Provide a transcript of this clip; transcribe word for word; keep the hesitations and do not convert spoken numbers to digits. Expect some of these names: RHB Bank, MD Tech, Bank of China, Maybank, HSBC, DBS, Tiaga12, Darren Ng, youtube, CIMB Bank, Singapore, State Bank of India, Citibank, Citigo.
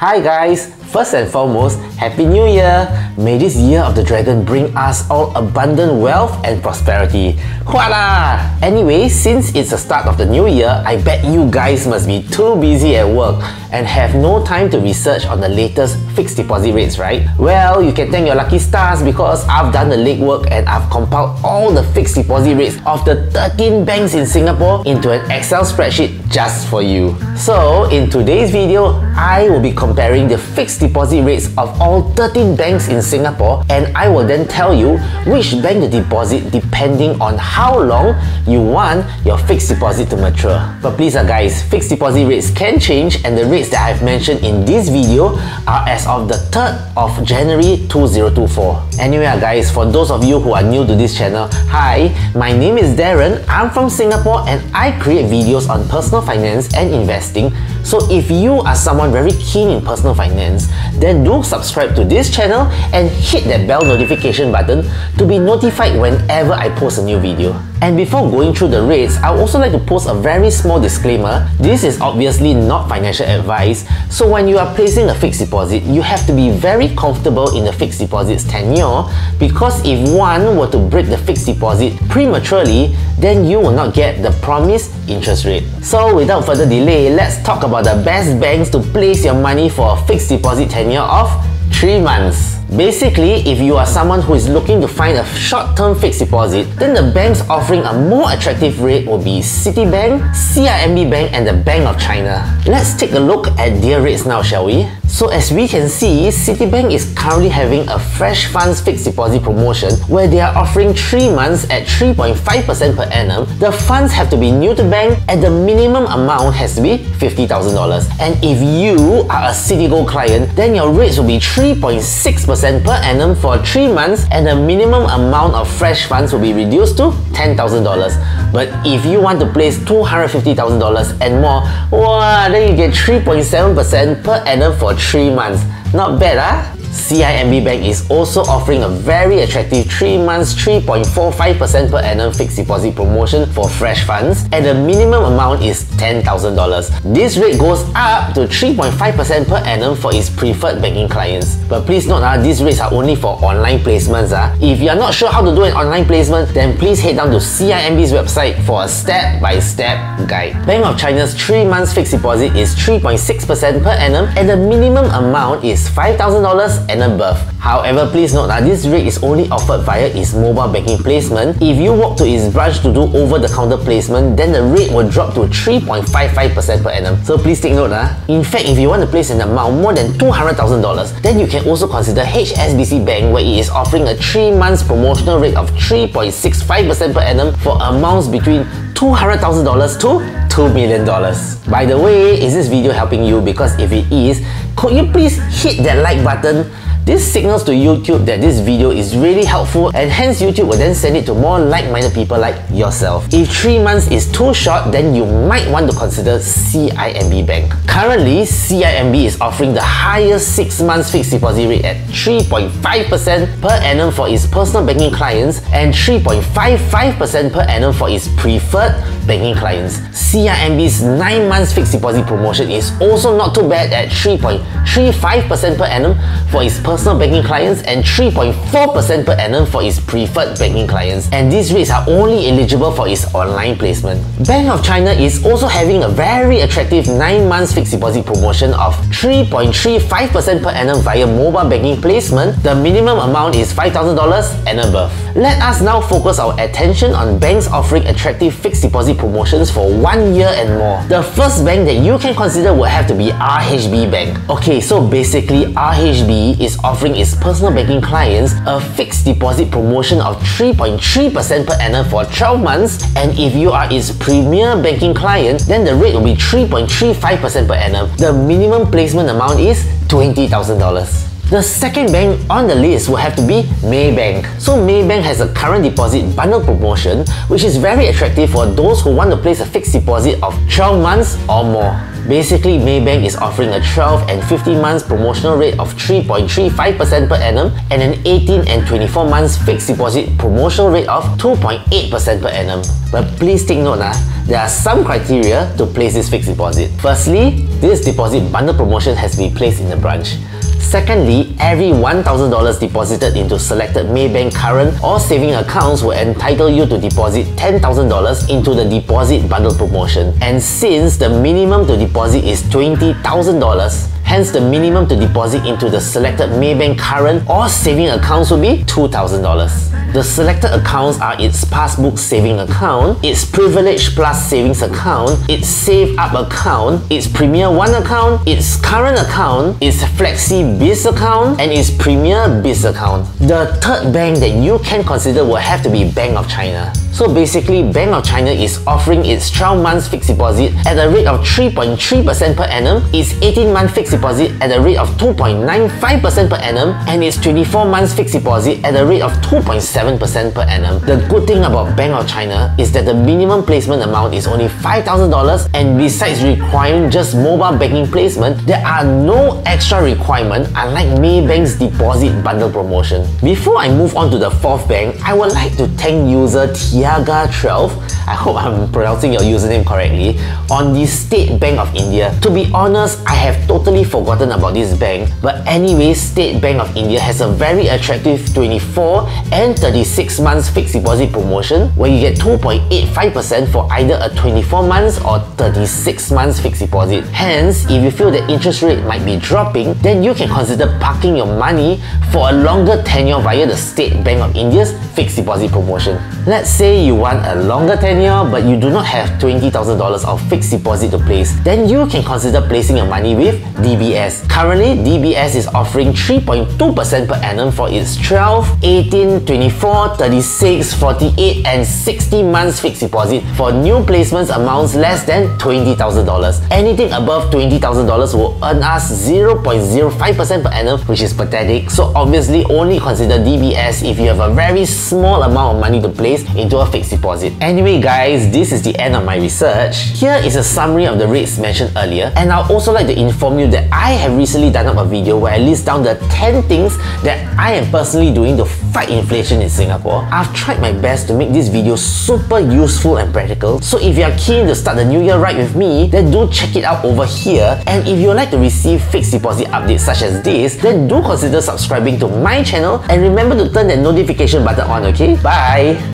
Hi guys! First and foremost, Happy New Year! May this year of the dragon bring us all abundant wealth and prosperity. Voila! Anyway, since it's the start of the new year, I bet you guys must be too busy at work and have no time to research on the latest fixed deposit rates, right? Well, you can thank your lucky stars because I've done the legwork and I've compiled all the fixed deposit rates of the thirteen banks in Singapore into an Excel spreadsheet just for you. So, in today's video, I will be comparing the fixed deposit rates of all thirteen banks in Singapore, and I will then tell you which bank to deposit depending on how long you want your fixed deposit to mature. But please uh, guys, fixed deposit rates can change, and the rates that I've mentioned in this video are as of the third of January two thousand twenty-four. Anyway uh, guys, for those of you who are new to this channel, hi, my name is Darren, I'm from Singapore and I create videos on personal finance and investing. So if you are someone very keen in personal finance, then do subscribe to this channel and hit that bell notification button to be notified whenever I post a new video. And before going through the rates, I would also like to post a very small disclaimer. This is obviously not financial advice, so when you are placing a fixed deposit, you have to be very comfortable in the fixed deposit's tenure, because if one were to break the fixed deposit prematurely, then you will not get the promised interest rate. So without further delay, let's talk about the best banks to place your money for a fixed deposit tenure of three months. Basically, if you are someone who is looking to find a short-term fixed deposit, then the banks offering a more attractive rate will be Citibank, C I M B Bank and the Bank of China. Let's take a look at their rates now, shall we? So as we can see, Citibank is currently having a fresh funds fixed deposit promotion where they are offering three months at three point five percent per annum. The funds have to be new to bank and the minimum amount has to be fifty thousand dollars. And if you are a Citigo client, then your rates will be three point six percent per annum for three months, and the minimum amount of fresh funds will be reduced to ten thousand dollars. But if you want to place two hundred fifty thousand dollars and more, wow, then you get three point seven percent per annum for three months. Not bad, huh? C I M B Bank is also offering a very attractive three months three point four five percent per annum fixed deposit promotion for fresh funds, and the minimum amount is ten thousand dollars. This rate goes up to three point five percent per annum for its preferred banking clients. But please note, uh, these rates are only for online placements. Uh. If you are not sure how to do an online placement, then please head down to C I M B's website for a step-by-step guide. Bank of China's three months fixed deposit is three point six percent per annum, and the minimum amount is five thousand dollars and above. However, please note that this rate is only offered via its mobile banking placement. If you walk to its branch to do over-the-counter placement, then the rate will drop to three point five five percent per annum. So please take note. Uh. In fact, if you want to place an amount more than two hundred thousand dollars, then you can also consider H S B C Bank, where it is offering a three months promotional rate of three point six five percent per annum for amounts between two hundred thousand dollars to two million dollars. By the way, is this video helping you? Because if it is, could you please hit that like button? This signals to YouTube that this video is really helpful, and hence YouTube will then send it to more like-minded people like yourself. If three months is too short, then you might want to consider C I M B Bank. Currently, C I M B is offering the highest six months fixed deposit rate at three point five percent per annum for its personal banking clients and three point five five percent per annum for its preferred banking clients. C I M B's nine months fixed deposit promotion is also not too bad at three point three five percent per annum for its personal personal banking clients and three point four percent per annum for its preferred banking clients, and these rates are only eligible for its online placement. Bank of China is also having a very attractive nine months fixed deposit promotion of three point three five percent per annum via mobile banking placement. The minimum amount is five thousand dollars and above. Let us now focus our attention on banks offering attractive fixed deposit promotions for one year and more. The first bank that you can consider will have to be R H B Bank. Okay, so basically R H B is offering its personal banking clients a fixed deposit promotion of three point three percent per annum for twelve months, and if you are its premier banking client, then the rate will be three point three five percent per annum. The minimum placement amount is twenty thousand dollars. The second bank on the list will have to be Maybank. So Maybank has a current deposit bundle promotion which is very attractive for those who want to place a fixed deposit of twelve months or more. Basically, Maybank is offering a twelve and fifteen months promotional rate of three point three five percent per annum and an eighteen and twenty-four months fixed deposit promotional rate of two point eight percent per annum. But please take note, nah, there are some criteria to place this fixed deposit. Firstly, this deposit bundle promotion has to be placed in the branch. Secondly, every one thousand dollars deposited into selected Maybank current or saving accounts will entitle you to deposit ten thousand dollars into the deposit bundle promotion. And since the minimum to deposit is twenty thousand dollars, hence the minimum to deposit into the selected Maybank current or saving accounts will be two thousand dollars. The selected accounts are its passbook saving account, its privilege plus savings account, its save up account, its premier one account, its current account, its flexi biz account, and its premier biz account. The third bank that you can consider will have to be Bank of China. So basically, Bank of China is offering its twelve months fixed deposit at a rate of three point three percent per annum, its eighteen month fixed deposit at a rate of two point nine five percent per annum, and its twenty-four months fixed deposit at a rate of two point seven percent per annum. The good thing about Bank of China is that the minimum placement amount is only five thousand dollars, and besides requiring just mobile banking placement, there are no extra requirements unlike Maybank's deposit bundle promotion. Before I move on to the fourth bank, I would like to thank user Tiaga twelve, I hope I'm pronouncing your username correctly, on the State Bank of India. To be honest, I have totally forgotten about this bank, but anyway, State Bank of India has a very attractive twenty-four and thirty-six months fixed deposit promotion where you get two point eight five percent for either a twenty-four months or thirty-six months fixed deposit. Hence, if you feel the interest rate might be dropping, then you can consider parking your money for a longer tenure via the State Bank of India's fixed deposit promotion. Let's say you want a longer tenure but you do not have twenty thousand dollars of fixed deposit to place, then you can consider placing your money with D B S. Currently, D B S is offering three point two percent per annum for its twelve, eighteen, twenty-four, thirty-six, forty-eight and sixty months fixed deposit for new placements amounts less than twenty thousand dollars. Anything above twenty thousand dollars will earn us zero point zero five percent per annum, which is pathetic, so obviously only consider D B S if you have a very small amount of money to place into a fixed deposit. Anyway guys, this is the end of my research. Here is a summary of the rates mentioned earlier, and I'd also like to inform you that I have recently done up a video where I list down the ten things that I am personally doing to fight inflation in Singapore. I've tried my best to make this video super useful and practical, so if you are keen to start the new year right with me, then do check it out over here. And if you'd like to receive fixed deposit updates such as this, then do consider subscribing to my channel and remember to turn that notification button on, okay? Bye!